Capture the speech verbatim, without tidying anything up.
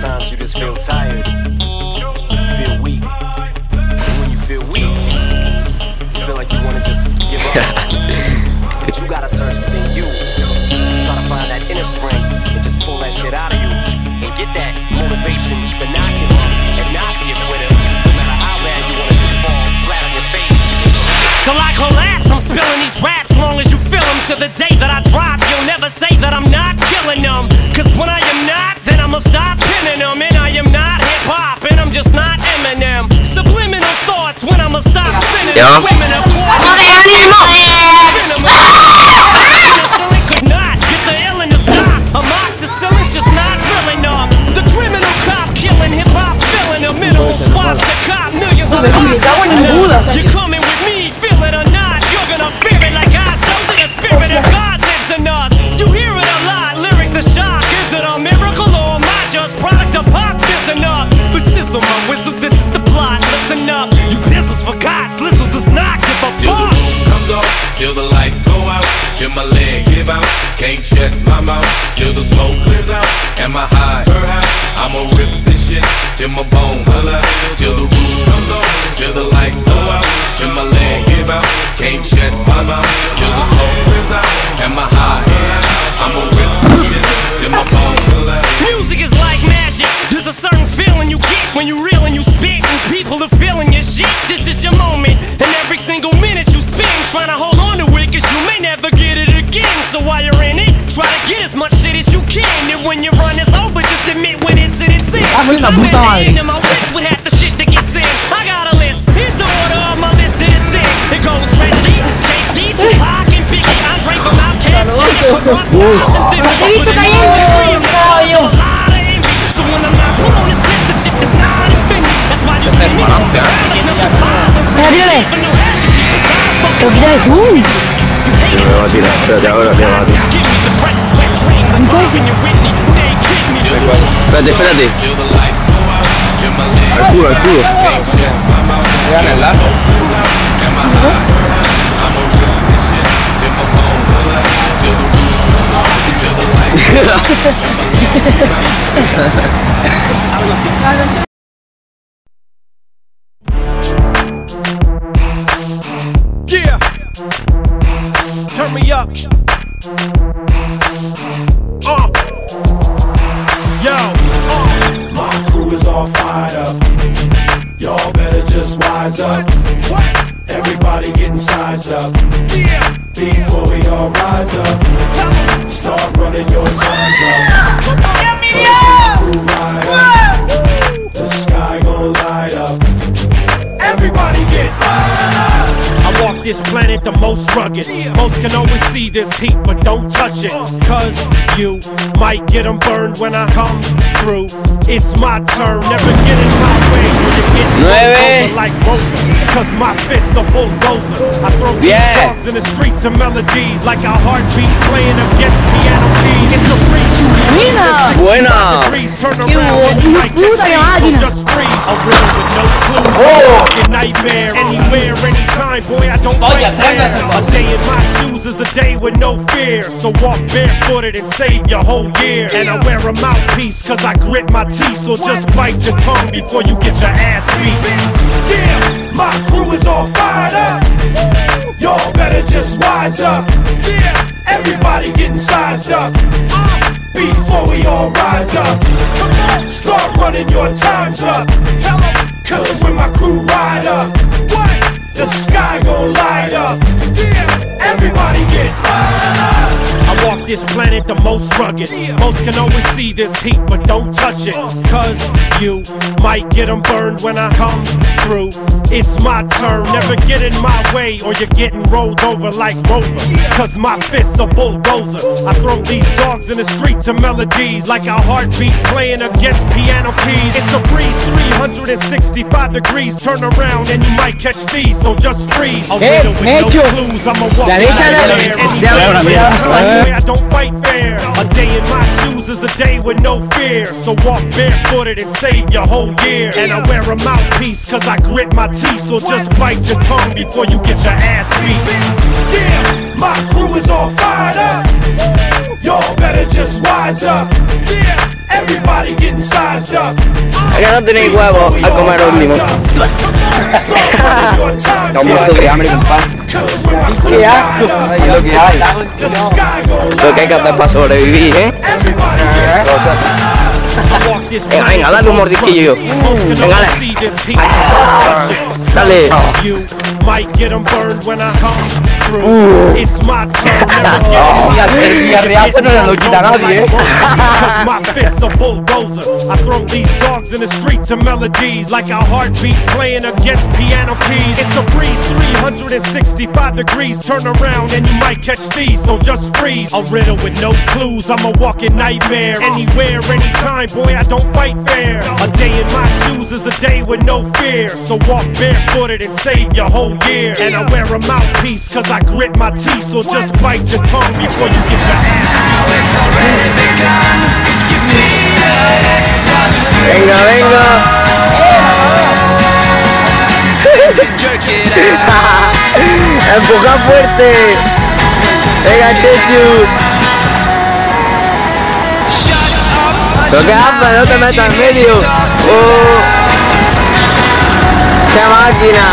sometimes you just feel tired, feel weak. And when you feel weak, you feel like you want to just give up. But you gotta search within you, try to find that inner strength and just pull that shit out of you and get that motivation to not give up and not be a quitter, no matter how bad you want to just fall flat on your face. Till I collapse, I'm spilling these raps long as you feel them. To the day that I drop, you'll never say that I'm not killing them, cause when I am not, then I'ma stop pinning them. And I am not hip-hop, and I'm just not Eminem. Subliminal thoughts when I'ma stop sending yeah. women a quarter. Another Eminem song. Penicillin could not get the illin to stop. Amoxicillin's just not real enough. The criminal cop killing hip-hop, filling a minimal swap to cop millions of cops. You're coming with me, feel it or not. You're gonna feel it like I showed to the spirit of God lives in us. You hear it a lot, lyrics to shock. Is it a miracle or am I just product of pop? Listen up, but sizzle my whistle, this is the plot. Listen up, you pizzles forgot, Slizzle does not give a fuck. Comes off, till the lights go out, till my leg give out, can't shut my mouth, till the smoke clears out, and my high, her high, I'ma rip this shit, till my bone hollow, till the roof comes off, till the lights go out, till my leg give out, can't shut my mouth, till the smoke clears out, and my high, I'ma rip this shit, till my bone hollow. Music is like magic, there's a certain feeling you get when you reel and you spit and people are feeling your shit. This is your moment, and every single minute you spend trying to hold on to it, cause you may never get it again. So while you're in it, try to get as much shit as you can, and when your run is over, just admit when it's in, it's in. I'm in the end of my wits with half the shit that gets in. I got a list, here's the order of my list, it's in. It goes Reggie, Jay-Z, Tupac, and Biggie, Andre from Outkast, Jay, Corrupt, Austin, Timmy, but it's free, I'm espérate, espérate. Al culo, al culo. Le dan el lazo. Yeah, turn me up. Uh. Yo, uh. My crew is all fired up. Y'all better just wise up. What? What? Everybody getting sized up. Yeah. Before we all rise up, start running your times up. Get me up. Right up. The sky gon' light up. Everybody get high. I walk this planet the most rugged. Most can always see this heat, but don't touch it, cause you might get them burned when I come through. It's my turn, never get in my way when you get over like rollers, cause my fists are bulldozer. I throw these dogs in the street to melodies like a heartbeat playing against piano keys. It's a free Buena. Oh. Boy, I don't like that. A day in my shoes is a day with no fear. So walk barefooted and save your whole year. And I wear a mouthpiece cause I grit my teeth. So just bite your tongue before you get your ass beat. Yeah, my crew is all fired up. Y'all better just wise up. Yeah, everybody getting sized up. Before we all rise up, start running your times up. Cause when my crew ride up, the sky gon' light up. Everybody get high. I walk this planet the most rugged. Most can always see this heat, but don't touch it, cause you might get them burned when I come through. It's my turn, never get in my way or you're getting rolled over like Rover, cause my fists are bulldozer. I throw these dogs in the street to melodies like a heartbeat playing against piano keys. It's a breeze three hundred sixty-five degrees, turn around and you might catch these, so just freeze. Hey, with no clues, I'm a walk out there. I don't fight fair. A day in my shoes is a day with no fear. So walk barefooted and save your whole year. And I wear a mouthpiece cause I grit my teeth. So just bite your tongue before you get your ass beat. Yeah, my crew is all fired up. Y'all better just wise up. Yeah, Acá no tenéis huevo a comer un limón. Está un muerto de hambre, compadre. ¡Qué asco! Es lo que hay. Lo que hay que hacer para sobrevivir, ¿eh? Venga, venga, dale un mordisquillo. Venga, dale. Dale. Uh. Oh, el diarreazo no lo quita nadie, ¿eh? Boy, I don't fight fair. A day in my shoes is a day with no fear. So walk barefooted and save your whole year. And I wear a mouthpiece cause I grit my teeth. So just bite your tongue before you get your ass. Now it's already begun. Give me the venga, venga. Jerk it out. Empuja fuerte. Venga, Chechu. Pero que haces, no te metas en medio. ¡Qué máquina!